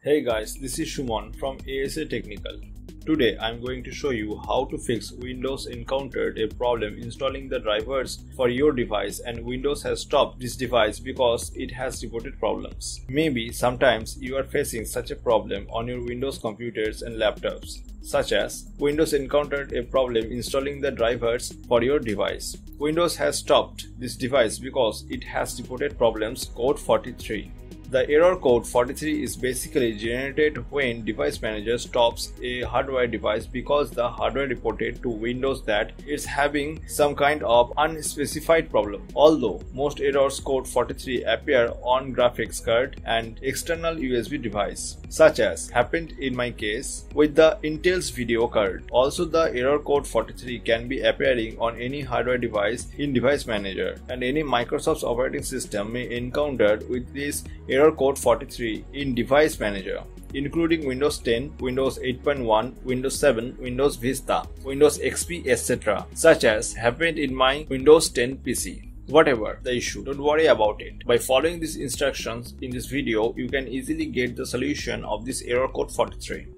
Hey guys, this is Shuman from ASA Technical. Today I am going to show you how to fix Windows encountered a problem installing the drivers for your device and Windows has stopped this device because it has reported problems. Maybe sometimes you are facing such a problem on your Windows computers and laptops, such as Windows encountered a problem installing the drivers for your device. Windows has stopped this device because it has reported problems code 43. The error code 43 is basically generated when Device Manager stops a hardware device because the hardware reported to Windows that it's having some kind of unspecified problem. Although most errors code 43 appear on graphics card and external USB device, such as happened in my case with the Intel's video card. Also, the error code 43 can be appearing on any hardware device in Device Manager, and any Microsoft's operating system may encounter with this error code 43 in Device Manager, including Windows 10, Windows 8.1, Windows 7, Windows Vista, Windows XP, etc., such as happened in my Windows 10 PC. Whatever the issue, don't worry about it. By following these instructions in this video, you can easily get the solution of this error code 43.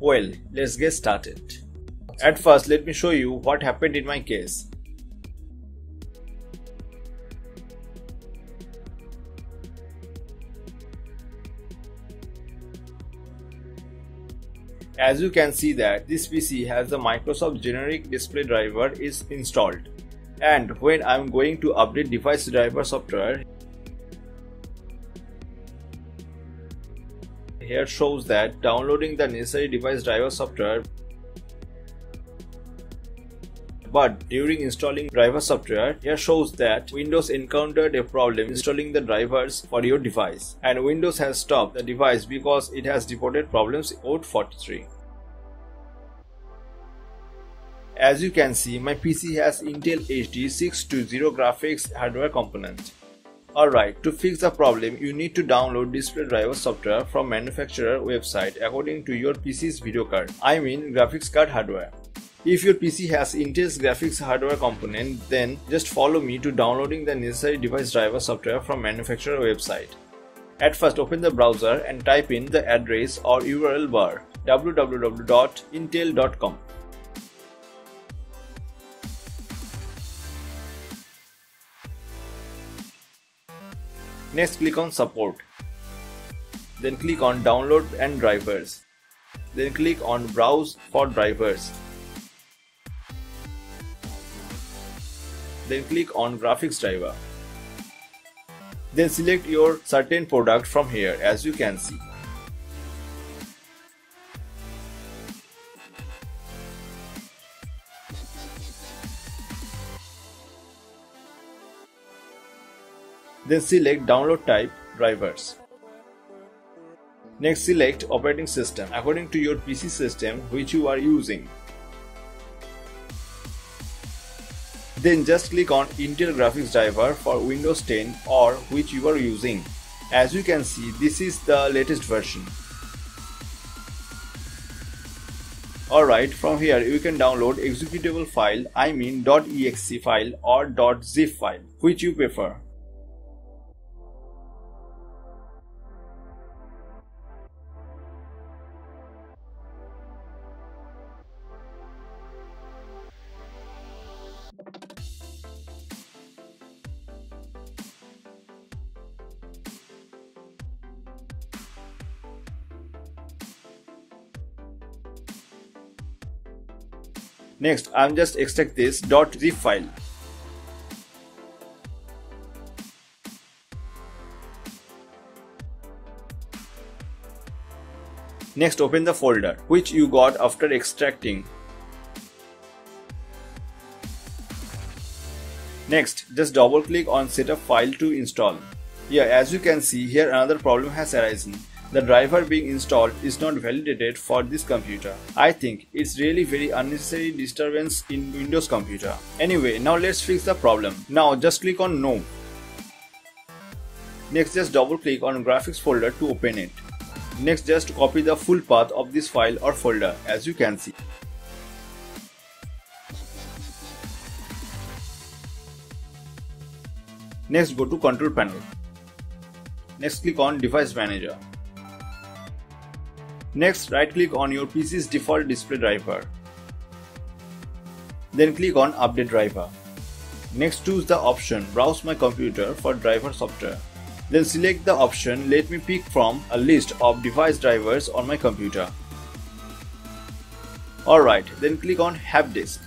Well, let's get started. At first, let me show you what happened in my case. As you can see that this PC has the Microsoft generic display driver is installed, and when I am going to update device driver software, here shows that downloading the necessary device driver software, but during installing driver software, here shows that Windows encountered a problem installing the drivers for your device and Windows has stopped the device because it has reported problems code 43. As you can see, my PC has Intel HD 620 graphics hardware component. Alright, to fix the problem, you need to download display driver software from manufacturer website according to your PC's video card, I mean graphics card hardware. If your PC has Intel's graphics hardware component, then just follow me to downloading the necessary device driver software from manufacturer website. At first, open the browser and type in the address or URL bar www.intel.com. Next, click on Support. Then click on Download and Drivers. Then click on Browse for Drivers. Then click on graphics driver. Then select your certain product from here, as you can see. Then select download type drivers. Next, select operating system according to your PC system which you are using. Then just click on Intel graphics driver for Windows 10 or which you are using. As you can see, this is the latest version. Alright, from here you can download executable file, I mean .exe file or .zip file, which you prefer. Next, I am just extract this .zip file. Next, open the folder which you got after extracting. Next, just double click on setup file to install. Yeah, as you can see here, another problem has arisen. The driver being installed is not validated for this computer. I think it's really very unnecessary disturbance in Windows computer. Anyway, now let's fix the problem. Now just click on No. Next, just double click on graphics folder to open it. Next, just copy the full path of this file or folder, as you can see. Next, go to Control Panel. Next, click on Device Manager. Next, right-click on your PC's default display driver. Then click on Update Driver. Next, choose the option Browse my computer for driver software. Then select the option Let me pick from a list of device drivers on my computer. Alright, then click on Have Disk.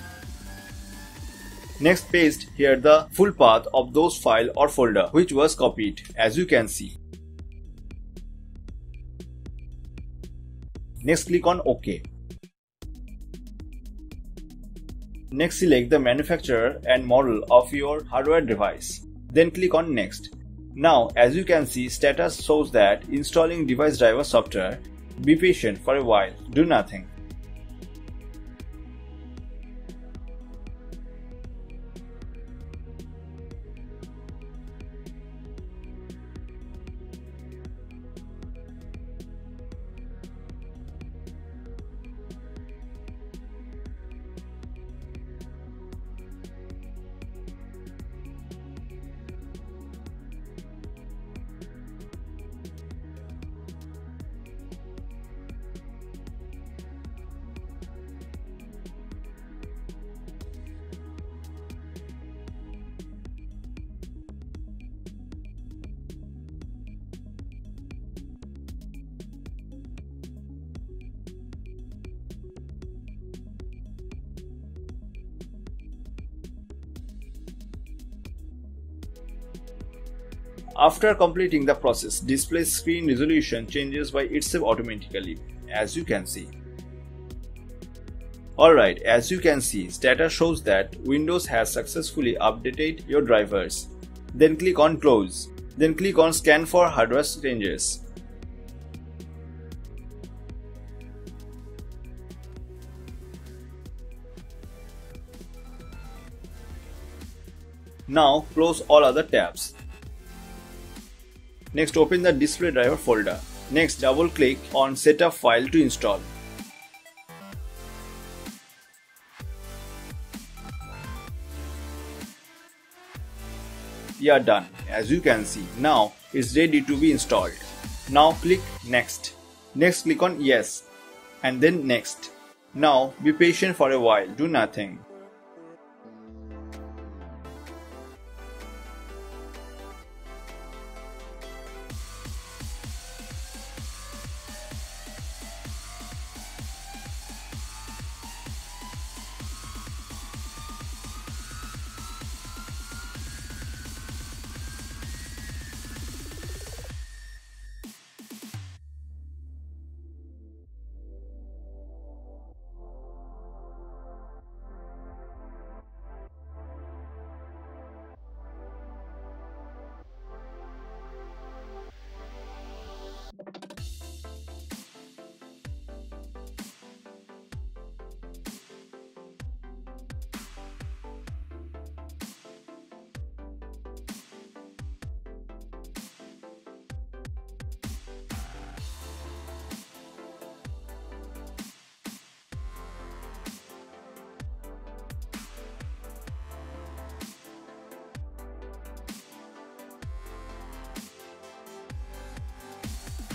Next, paste here the full path of those file or folder which was copied, as you can see. Next, click on OK. Next, select the manufacturer and model of your hardware device. Then click on Next. Now, as you can see, status shows that installing device driver software. Be patient for a while, do nothing. After completing the process, display screen resolution changes by itself automatically, as you can see. Alright, as you can see, status shows that Windows has successfully updated your drivers. Then click on Close. Then click on Scan for hardware changes. Now close all other tabs. Next, open the display driver folder. Next, double click on Setup file to install. Yeah, done. As you can see, now it's ready to be installed. Now click Next. Next, click on Yes and then Next. Now be patient for a while, do nothing.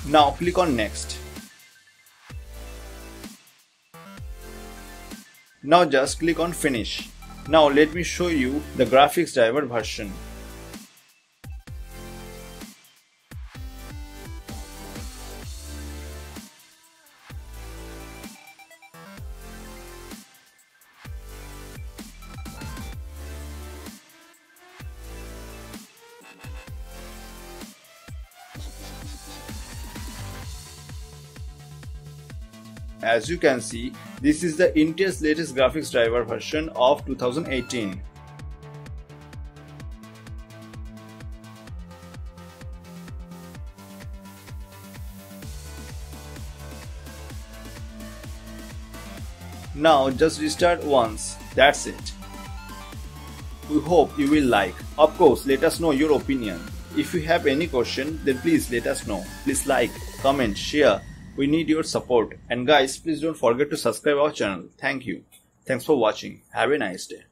Now click on Next. Now just click on Finish. Now let me show you the graphics driver version. As you can see, this is the Intel's latest graphics driver version of 2018. Now just restart once, that's it. We hope you will like. Of course, let us know your opinion. If you have any question, then please let us know. Please like, comment, share. We need your support, and guys, please don't forget to subscribe our channel. Thank you. Thanks for watching. Have a nice day.